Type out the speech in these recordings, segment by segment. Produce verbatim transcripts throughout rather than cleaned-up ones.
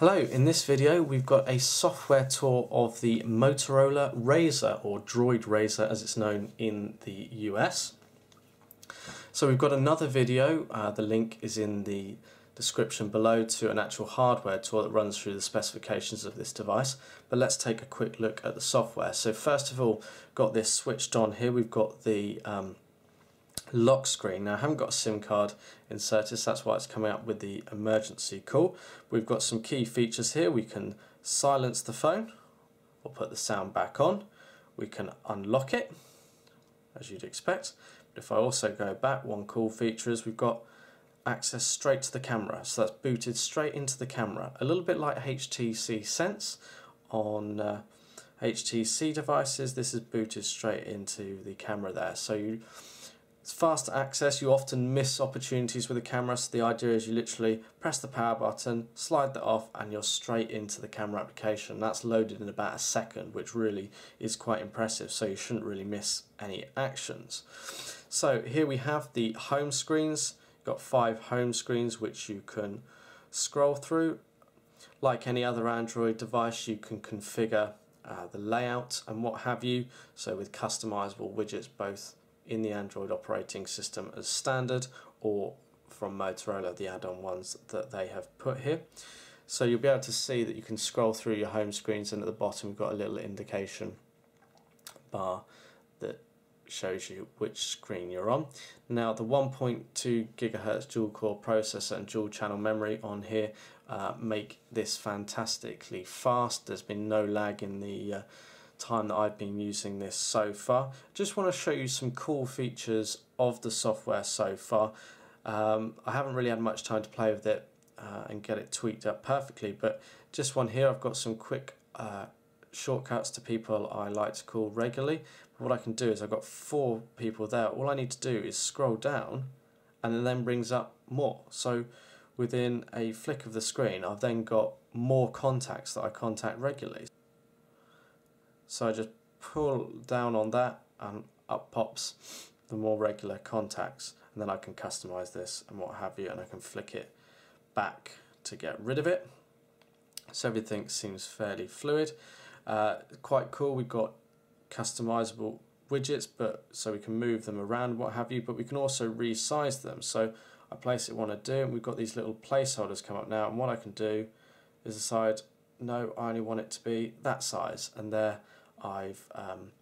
Hello, in this video we've got a software tour of the Motorola razor, or Droid razor as it's known in the U S. So we've got another video, uh, the link is in the description below, to an actual hardware tour that runs through the specifications of this device, but let's take a quick look at the software. So first of all, got this switched on here, we've got the um, lock screen. Now I haven't got a SIM card inserted, so that's why it's coming up with the emergency call. We've got some key features here. We can silence the phone or put the sound back on. We can unlock it, as you'd expect. But if I also go back, one cool feature is we've got access straight to the camera. So that's booted straight into the camera. A little bit like H T C Sense on uh, H T C devices. This is booted straight into the camera there. So you It's fast access. You often miss opportunities with a camera, so the idea is you literally press the power button, slide that off, and you're straight into the camera application. That's loaded in about a second, which really is quite impressive, so you shouldn't really miss any actions. So here we have the home screens. You've got five home screens which you can scroll through. Like any other Android device, you can configure uh, the layout and what have you, so with customizable widgets both in the Android operating system as standard or from Motorola, the add-on ones that they have put here. So you'll be able to see that you can scroll through your home screens, and at the bottom we've got a little indication bar that shows you which screen you're on. Now the one point two gigahertz dual-core processor and dual-channel memory on here uh, make this fantastically fast. There's been no lag in the uh, time that I've been using this so far. Just want to show you some cool features of the software so far. Um, I haven't really had much time to play with it uh, and get it tweaked up perfectly, but just one here. I've got some quick uh, shortcuts to people I like to call regularly. But what I can do is I've got four people there. All I need to do is scroll down, and it then brings up more. So within a flick of the screen, I've then got more contacts that I contact regularly. So I just pull down on that and up pops the more regular contacts, and then I can customize this and what have you, and I can flick it back to get rid of it. So everything seems fairly fluid. Uh, quite cool, we've got customizable widgets, but so we can move them around, what have you, but we can also resize them. So I place it want to do, and we've got these little placeholders come up now, and what I can do is decide, no, I only want it to be that size, and there I've um,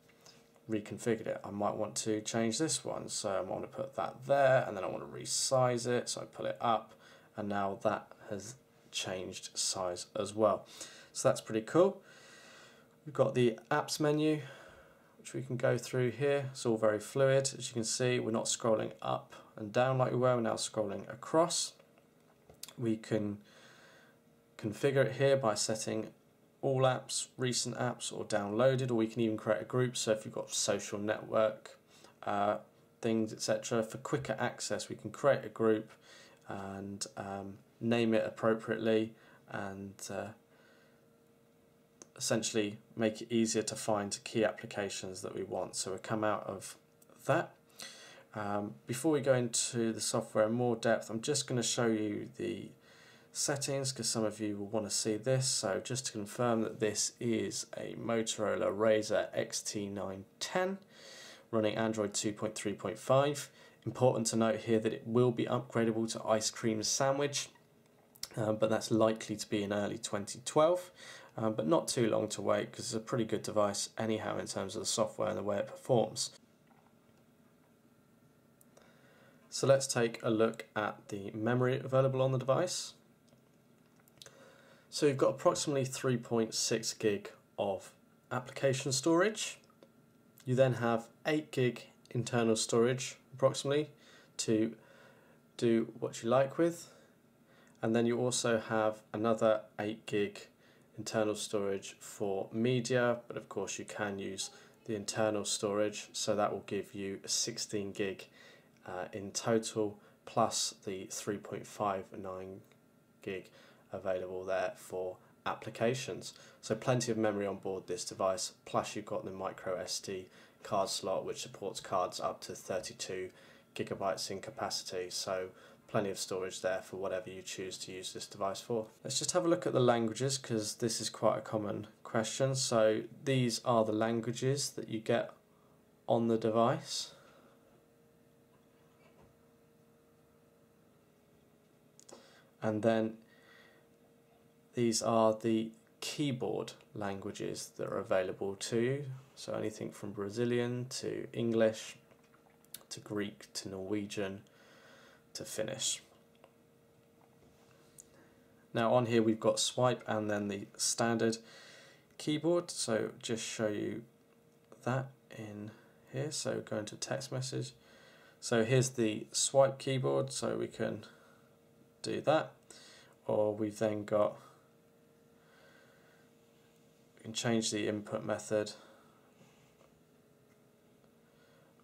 reconfigured it. I might want to change this one, so I want to put that there, and then I want to resize it, so I pull it up, and now that has changed size as well. So that's pretty cool. We've got the apps menu, which we can go through here. It's all very fluid. As you can see, we're not scrolling up and down like we were, we're now scrolling across. We can configure it here by setting all apps, recent apps, or downloaded, or we can even create a group. So if you've got social network uh, things, et cetera, for quicker access, we can create a group and um, name it appropriately, and uh, essentially make it easier to find key applications that we want. So we'll come out of that. Um, before we go into the software in more depth, I'm just going to show you the settings, because some of you will want to see this. So just to confirm that this is a Motorola razor X T nine ten running Android two point three point five. Important to note here that it will be upgradable to Ice Cream Sandwich, um, but that's likely to be in early twenty twelve, um, but not too long to wait, because it's a pretty good device anyhow in terms of the software and the way it performs. So let's take a look at the memory available on the device. So you've got approximately three point six gig of application storage. You then have eight gig internal storage, approximately, to do what you like with. And then you also have another eight gig internal storage for media, but of course you can use the internal storage, so that will give you sixteen gig uh, in total, plus the three point five nine gig available there for applications. So plenty of memory on board this device, plus you've got the micro S D card slot, which supports cards up to thirty-two gigabytes in capacity, so plenty of storage there for whatever you choose to use this device for. Let's just have a look at the languages, because this is quite a common question. So these are the languages that you get on the device. And then these are the keyboard languages that are available to you. So anything from Brazilian to English to Greek to Norwegian to Finnish. Now on here we've got swipe and then the standard keyboard. So just show you that in here. So go into text message. So here's the swipe keyboard, so we can do that, or we've then got, we can change the input method.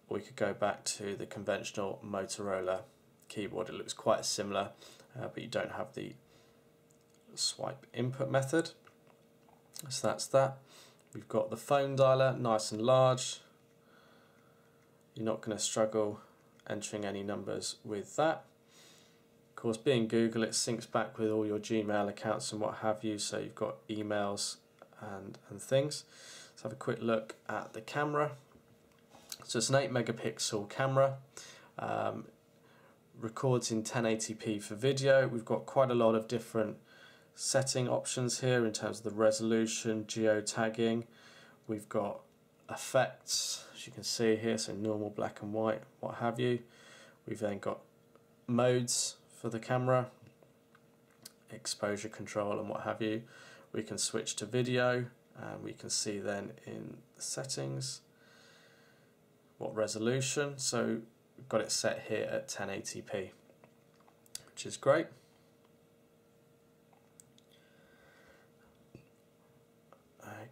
We could go back to the conventional Motorola keyboard. It looks quite similar, uh, but you don't have the swipe input method. So that's that. We've got the phone dialer, nice and large. You're not going to struggle entering any numbers with that. Of course, being Google, it syncs back with all your Gmail accounts and what have you, so you've got emails and, and things. Let's have a quick look at the camera. So it's an eight megapixel camera, um, records in ten eighty p for video. We've got quite a lot of different setting options here in terms of the resolution, geotagging. We've got effects, as you can see here, so normal, black and white, what have you. We've then got modes for the camera, exposure control and what have you. We can switch to video, and we can see then in settings what resolution. So we've got it set here at ten eighty p, which is great.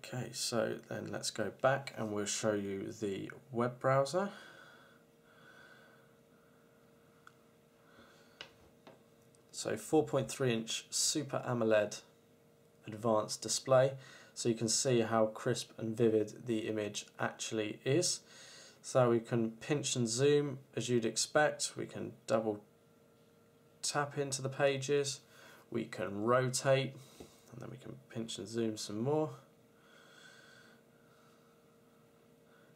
Okay, so then let's go back and we'll show you the web browser. So four point three inch Super AMOLED advanced display, so you can see how crisp and vivid the image actually is. So we can pinch and zoom as you'd expect. We can double tap into the pages. We can rotate, and then we can pinch and zoom some more.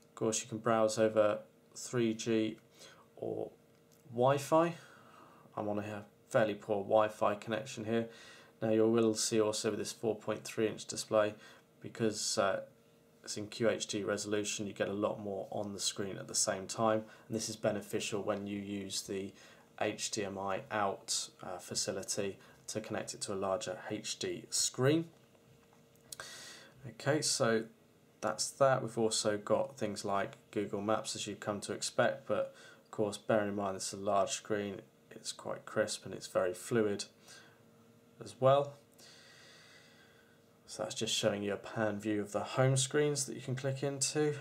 Of course, you can browse over three G or Wi-Fi. I'm on a fairly poor Wi-Fi connection here. Now you will see also with this four point three inch display, because uh, it's in Q H D resolution, you get a lot more on the screen at the same time, and this is beneficial when you use the H D M I out uh, facility to connect it to a larger H D screen. Okay, so that's that. We've also got things like Google Maps, as you come to expect, but of course bearing in mind this is a large screen, it's quite crisp and it's very fluid as well. So that's just showing you a pan view of the home screens that you can click into.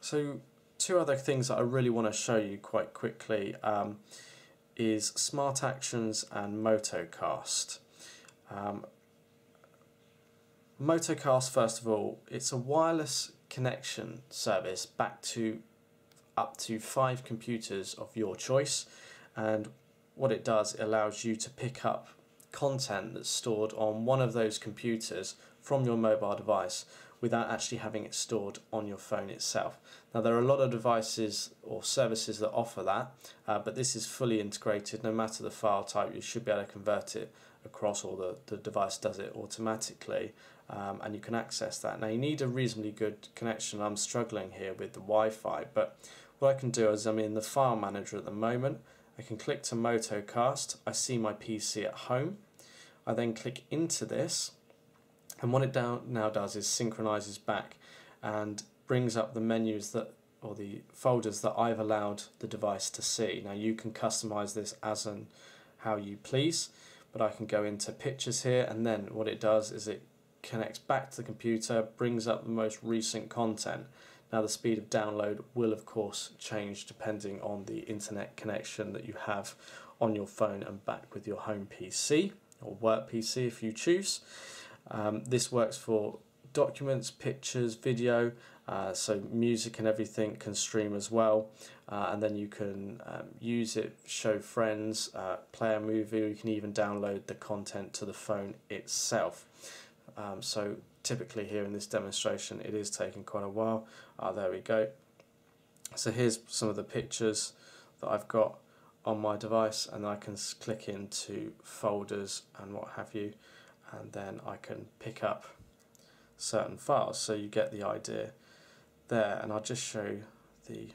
So two other things that I really want to show you quite quickly um, is Smart Actions and MotoCast. Um, MotoCast, first of all, it's a wireless connection service back to up to five computers of your choice, and what it does, it allows you to pick up content that's stored on one of those computers from your mobile device without actually having it stored on your phone itself. Now there are a lot of devices or services that offer that, uh, but this is fully integrated. No matter the file type, you should be able to convert it across, or the, the device does it automatically, um, and you can access that. Now you need a reasonably good connection. I'm struggling here with the Wi-Fi, but what I can do is I'm in the file manager at the moment. I can click to MotoCast, I see my P C at home, I then click into this, and what it down now does is synchronises back and brings up the menus that, or the folders that I've allowed the device to see. Now you can customise this as and how you please, but I can go into pictures here, and then what it does is it connects back to the computer, brings up the most recent content. Now the speed of download will of course change depending on the internet connection that you have on your phone and back with your home P C or work P C if you choose. Um, this works for documents, pictures, video, uh, so music and everything can stream as well, uh, and then you can um, use it, show friends, uh, play a movie, or you can even download the content to the phone itself. Um, so typically here in this demonstration it is taking quite a while. Uh, there we go. So here's some of the pictures that I've got on my device, and I can click into folders and what have you, and then I can pick up certain files, so you get the idea there. And I'll just show the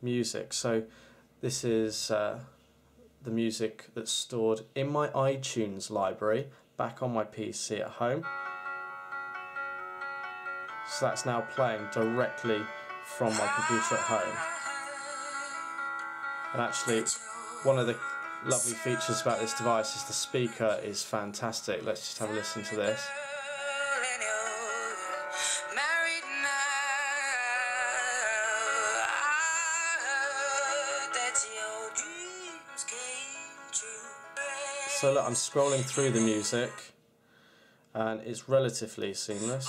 music. So this is uh, the music that's stored in my iTunes library back on my P C at home, so that's now playing directly from my computer at home. And actually one of the lovely features about this device is the speaker is fantastic. Let's just have a listen to this. So look, I'm scrolling through the music and it's relatively seamless.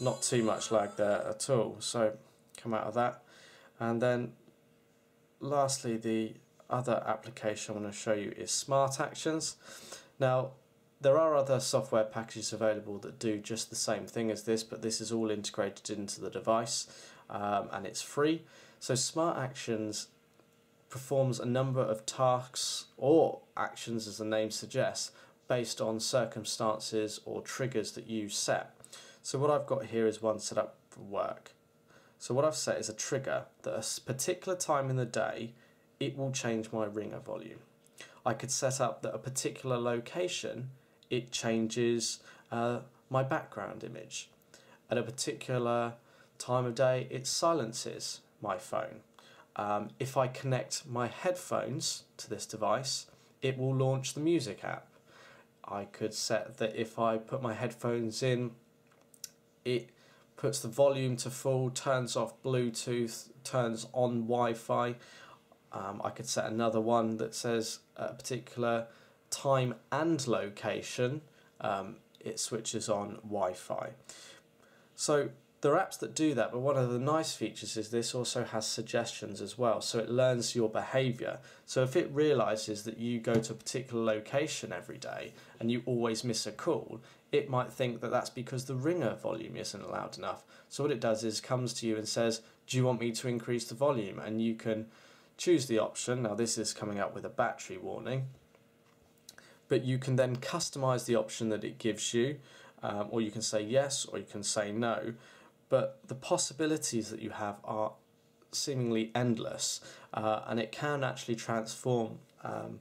Not too much lag there at all. So come out of that, and then lastly, the other application I want to show you is Smart Actions. Now, there are other software packages available that do just the same thing as this, but this is all integrated into the device, um, and it's free. So Smart Actions performs a number of tasks or actions, as the name suggests, based on circumstances or triggers that you set. So what I've got here is one set up for work. So what I've set is a trigger that a particular time in the day it will change my ringer volume. I could set up that a particular location it changes uh, my background image. At a particular time of day it silences my phone. Um, if I connect my headphones to this device it will launch the music app. I could set that if I put my headphones in it puts the volume to full, turns off Bluetooth, turns on Wi-Fi. Um, I could set another one that says a particular time and location, um, it switches on Wi-Fi. So there are apps that do that, but one of the nice features is this also has suggestions as well, so it learns your behaviour. So if it realises that you go to a particular location every day and you always miss a call, it might think that that's because the ringer volume isn't loud enough. So what it does is comes to you and says, do you want me to increase the volume? And you can choose the option. Now this is coming up with a battery warning, but you can then customise the option that it gives you, um, or you can say yes or you can say no. But the possibilities that you have are seemingly endless, uh, and it can actually transform um,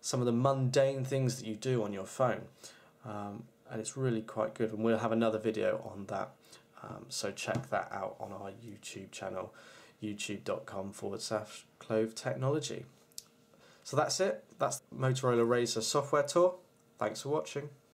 some of the mundane things that you do on your phone, um, and it's really quite good, and we'll have another video on that, um, so check that out on our YouTube channel, youtube.com forward slash Clove Technology. So that's it, that's the Motorola razor software tour. Thanks for watching.